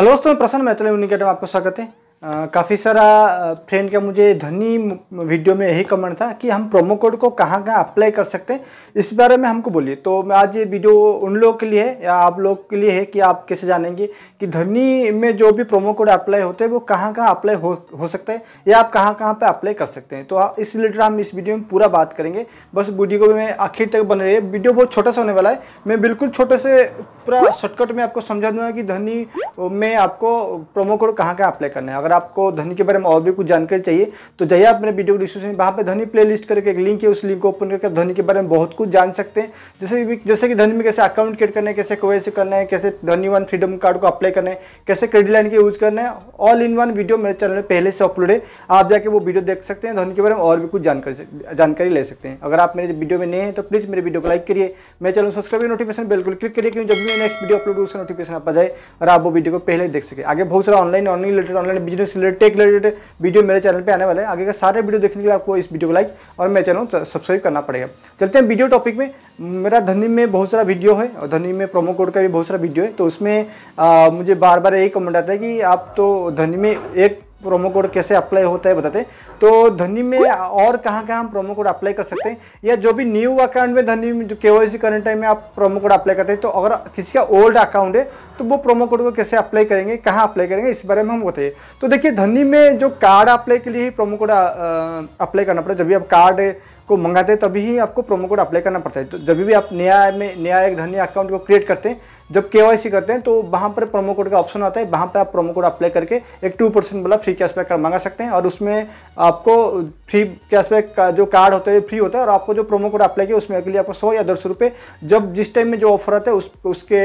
Hello दोस्तों, प्रसन्न मेहरा यूनिकेटम आपको स्वागत है। काफ़ी सारा फ्रेंड का मुझे धनी वीडियो में यही कमेंट था कि हम प्रोमो कोड को कहाँ कहाँ अप्लाई कर सकते हैं, इस बारे में हमको बोलिए। तो मैं आज ये वीडियो उन लोगों के लिए है या आप लोग के लिए है कि आप कैसे जानेंगे कि धनी में जो भी प्रोमो कोड अप्लाई होते हैं वो कहाँ कहाँ अप्लाई हो सकता है या आप कहाँ कहाँ पर अप्लाई कर सकते हैं। तो इस रिलेटेड हम इस वीडियो में पूरा बात करेंगे। बस वीडियो को मैं आखिर तक बन रही है। वीडियो बहुत छोटा सा होने वाला है। मैं बिल्कुल छोटे से पूरा शॉर्टकट में आपको समझा दूँगा कि धनी में आपको प्रोमो कोड कहाँ कहाँ अप्लाई करना है। आपको धनी के बारे में और भी कुछ जानकारी चाहिए तो जाइए आप मेरे वीडियो डिस्क्रिप्शन में, वहां पे धनी प्लेलिस्ट करके एक लिंक है, उस लिंक को ओपन करके धनी के बारे में बहुत कुछ जान सकते हैं। जैसे कि धनी में कैसे अकाउंट क्रिएट करना है, कैसे केवाईसी करना है, कैसे धनी वन फ्रीडम कार्ड को अप्लाई करना है, कैसे क्रेडिट लाइन के यूज करना है। ऑल इन वन वीडियो मेरे चैनल में पहले से अपलोड है, आप जाके वो वीडियो देख सकते हैं। धनी के बारे में और भी कुछ जानकारी ले सकते हैं। अगर आप मेरे वीडियो में नए हैं तो प्लीज मेरे वीडियो को लाइक करिए, मेरे चैनल सब्सक्राइब नोटिफिकेशन बेल को क्लिक करिए, क्योंकि जब भी नेक्स्ट वीडियो अपलोड हो उसका नोटिफिकेशन आप आ जाए और आप वो वीडियो को पहले देख सके। आगे बहुत सारा ऑनलाइन बिजनेस रिलेटेड वीडियो मेरे चैनल पे आने वाले हैं। आगे का सारे वीडियो देखने के लिए आपको इस वीडियो को लाइक और मेरे चैनल को सब्सक्राइब करना पड़ेगा। चलते हैं वीडियो टॉपिक में। मेरा धनी में बहुत सारा वीडियो है और धनी में प्रोमो कोड का भी बहुत सारा वीडियो है। तो उसमें मुझे बार बार यही कमेंट आता है कि आप तो धनी में एक प्रोमो कोड कैसे अप्लाई होता है बताते। तो धनी में और कहाँ कहाँ हम प्रोमो कोड अप्लाई कर सकते हैं, या जो भी न्यू अकाउंट में धनी में जो केवाईसी करने टाइम में आप प्रोमो कोड अप्लाई करते हैं, तो अगर किसी का ओल्ड अकाउंट है तो वो प्रोमो कोड को कैसे अप्लाई करेंगे, कहाँ अप्लाई करेंगे, इस बारे में हम बताइए। तो देखिए, धनी में जो कार्ड अप्लाई के लिए ही प्रोमो कोड अप्लाई करना पड़ता है। जब भी आप कार्ड को मंगाते हैं तभी ही आपको प्रोमो कोड अप्लाई करना पड़ता है। तो जब भी आप नया एक धनी अकाउंट को क्रिएट करते हैं, जब केवाईसी करते हैं, तो वहाँ पर प्रोमो कोड का ऑप्शन आता है, वहाँ पर आप प्रोमो कोड अप्लाई करके एक 2% वाला फ्री कैशबैक कार्ड मंगा सकते हैं। और उसमें आपको फ्री कैशबैक का जो कार्ड होता है फ्री होता है, और आपको जो प्रोमो कोड अप्लाई किया उसमें के लिए आपको 100 या 200 रुपये जब जिस टाइम में जो ऑफर आता है उसके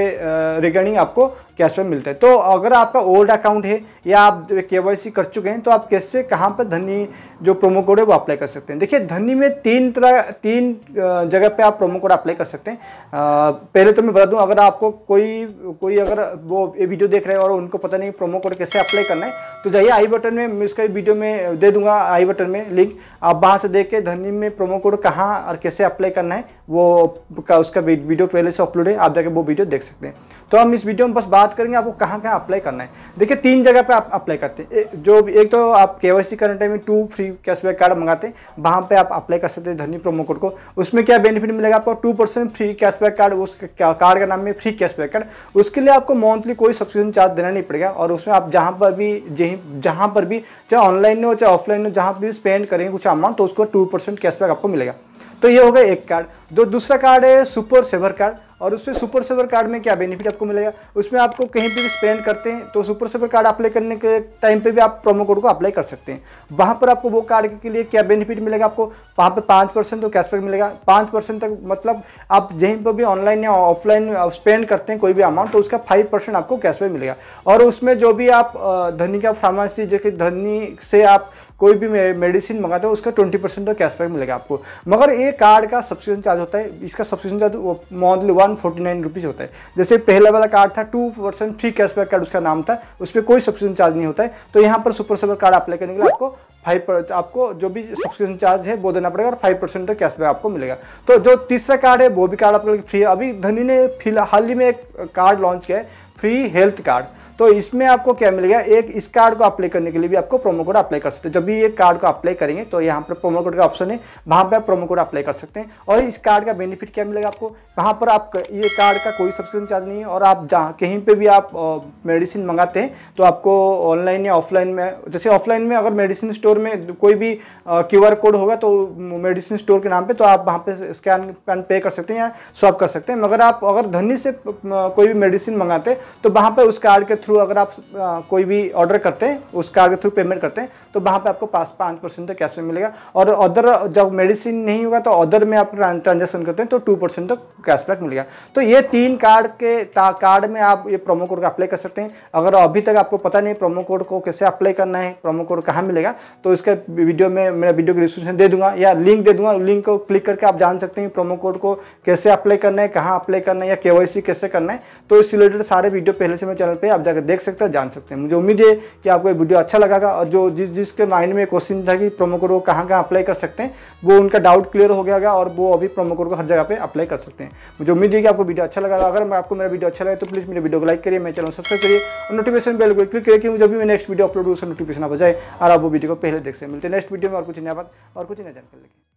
रिगार्डिंग आपको कैशबैक मिलता है। तो अगर आपका ओल्ड अकाउंट है या आप केवाईसी कर चुके हैं तो आप कैसे कहाँ पर धनी जो प्रोमो कोड है वो अप्लाई कर सकते हैं। देखिए, धनी में तीन जगह पे आप प्रोमो कोड अप्लाई कर सकते हैं। पहले तो मैं बता दूं, अगर आपको कोई अगर वो ये वीडियो देख रहे हैं और उनको पता नहीं प्रोमो कोड कैसे अप्लाई करना है, तो जाइए आई बटन में, मैं उसका वीडियो में दे दूंगा आई बटन में लिंक, आप वहाँ से देख के धनी में प्रोमो कोड कहाँ और कैसे अप्लाई करना है उसका वीडियो पहले से अपलोड है, आप जाके वो वीडियो देख सकते हैं। तो हम इस वीडियो में बस बात करेंगे आपको कहाँ कहाँ अप्लाई करना है। देखिए, तीन जगह पे आप अप्लाई करते हैं। जो एक तो आप केवाईसी करने टाइम में 2 फ्री कैशबैक कार्ड मंगाते हैं, वहाँ पे आप अप्लाई कर सकते हैं धनी प्रोमो कोड को। उसमें क्या बेनिफिट मिलेगा आपको, 2% फ्री कैशबैक कार्ड। उस कार्ड का नाम है फ्री कैशबैक कार्ड। उसके लिए आपको मंथली कोई सब्सक्रिप्शन चार्ज देना नहीं पड़ेगा, और उसमें आप जहाँ पर भी चाहे ऑनलाइन हो चाहे ऑफलाइन हो, जहाँ भी स्पेंड करेंगे कुछ अमाउंट तो उसको 2% कैशबैक आपको मिलेगा। तो ये हो गया एक कार्ड। जो दूसरा कार्ड है सुपर सेवर कार्ड, और उससे सुपर सेवर कार्ड में क्या बेनिफिट आपको मिलेगा, उसमें आपको कहीं पे भी स्पेंड करते हैं तो सुपर सेवर कार्ड अप्लाई करने के टाइम पे भी आप प्रोमो कोड को अप्लाई कर सकते हैं। वहाँ पर आपको वो कार्ड के लिए क्या बेनिफिट मिलेगा, आपको वहाँ पे 5% तो कैशबैक मिलेगा। 5% तक मतलब आप जहीं पर भी ऑनलाइन या ऑफलाइन स्पेंड करते हैं कोई भी अमाउंट तो उसका 5% आपको कैशबैक मिलेगा। और उसमें जो भी आप धनी का फार्मेसी जो कि धनी से आप कोई भी मेडिसिन मंगाते हो उसका 20% तो कैशबैक मिलेगा आपको। मगर ये कार्ड का सब्सक्रिप्शन चार्ज होता है, इसका सब्सक्रिप्शन चार्ज मॉडल 149 रुपीज़ होता है। जैसे पहला वाला कार्ड था 2% फ्री कैशबैक कार्ड उसका नाम था, उस पर कोई सब्सक्रिप्शन चार्ज नहीं होता है। तो यहाँ पर सुपर सेवर कार्ड अप्लाई करने के लिए आपको आपको जो भी सब्सक्रिप्शन चार्ज है वो देना पड़ेगा, और 5% तक कैशबैक आपको मिलेगा। तो जो तीसरा कार्ड है वो भी कार्ड आपको फ्री है। अभी धनी ने हाल ही में एक कार्ड लॉन्च किया है, फ्री हेल्थ कार्ड। तो इसमें आपको क्या मिलेगा, एक इस कार्ड को अप्लाई करने के लिए भी आपको प्रोमो कोड अप्लाई कर सकते हैं। जब भी ये कार्ड को अप्लाई करेंगे तो यहाँ पर प्रोमो कोड का ऑप्शन है, वहाँ पर आप प्रोमो कोड अप्लाई कर सकते हैं। और इस कार्ड का बेनिफिट क्या मिलेगा आपको, वहाँ पर आप ये कार्ड का कोई सब्सक्रिप्शन चार्ज नहीं है, और आप जहाँ कहीं पर भी आप मेडिसिन मंगाते हैं तो आपको ऑनलाइन या ऑफलाइन में, जैसे ऑफलाइन में अगर मेडिसिन स्टोर में कोई भी QR कोड होगा तो मेडिसिन स्टोर के नाम पर, तो आप वहाँ पर स्कैन पे कर सकते हैं या स्वैप कर सकते हैं। मगर आप अगर धनी से कोई भी मेडिसिन मंगाते हैं तो वहाँ पर उस कार्ड के थ्रू अगर आप कोई भी ऑर्डर करते हैं, उस कार्ड के थ्रू पेमेंट करते हैं, तो वहाँ पे आपको 5% तक कैशबैक मिलेगा। और अदर जब मेडिसिन नहीं होगा तो अदर में आप ट्रांजेक्शन करते हैं तो 2% तक कैशबैक मिलेगा। तो ये तीन कार्ड में आप ये प्रोमो कोड का अप्लाई कर सकते हैं। अगर अभी तक आपको पता नहीं प्रोमो कोड को कैसे अप्लाई करना है, प्रोमो कोड कहाँ मिलेगा, तो इसका वीडियो में मेरा वीडियो के डिस्क्रिप्शन दे दूंगा या लिंक दे दूंगा। लिंक को क्लिक करके आप जान सकते हैं प्रोमो कोड को कैसे अप्लाई करना है, कहाँ अप्लाई करना है, या KYC कैसे करना है। तो इस रिलेटेड सारे वीडियो पहले से मेरे चैनल पर आप जाकर देख सकते हैं, जान सकते हैं। मुझे उम्मीद है कि आपको ये वीडियो अच्छा लगा और जो जिसके माइंड में क्वेश्चन था कि प्रोमो कोड को कहाँ कहाँ अप्लाई कर सकते हैं, वो उनका डाउट क्लियर हो गया और वो अभी प्रोमो कोड को हर जगह पे अप्लाई कर सकते हैं। मुझे उम्मीद है कि आपको वीडियो अच्छा लगा। अगर आपको मेरा वीडियो अच्छा लगा तो प्लीज़ मेरे वीडियो को लाइक करिए, मेरे चैनल सब्सक्राइब करिए और नोटिफिकेशन बेल को क्लिक करिए कि जब भी मैं नेक्स्ट वीडियो अपलोड हो उसका नोटिफिकेशन आ जाए और आप वो वीडियो को पहले देख सकते हैं। मिलते हैं नेक्स्ट वीडियो में और कुछ नया बात और कुछ नया जानकारी लेंगे।